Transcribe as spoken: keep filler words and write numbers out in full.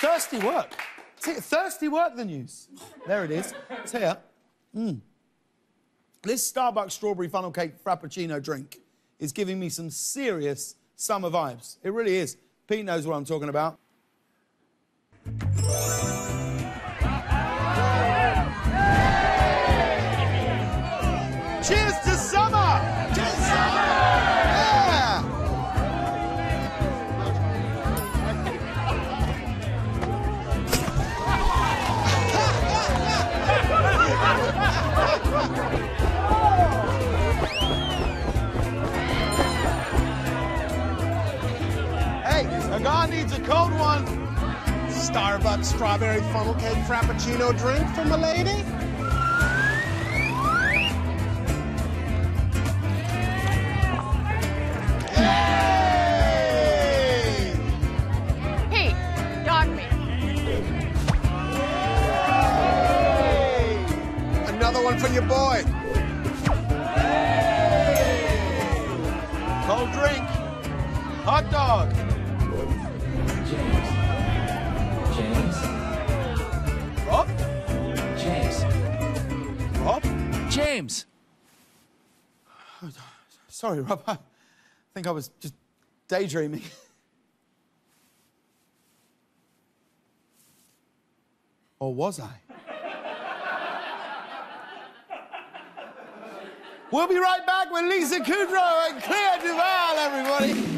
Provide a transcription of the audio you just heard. Thirsty work. Thirsty work, the news. There it is. It's here. Mm. This Starbucks strawberry funnel cake frappuccino drink is giving me some serious summer vibes. It really is. Pete knows what I'm talking about. Cheers to summer! To summer! A guy needs a cold one. Starbucks strawberry funnel cake frappuccino drink for my lady. Hey! Hey! Another one for your boy. Hey! Cold drink. Hot dog. James. Rob? James. Rob? James. Oh, sorry, Rob. I think I was just daydreaming. Or was I? We'll be right back with Lisa Kudrow and Clea DuVall, everybody.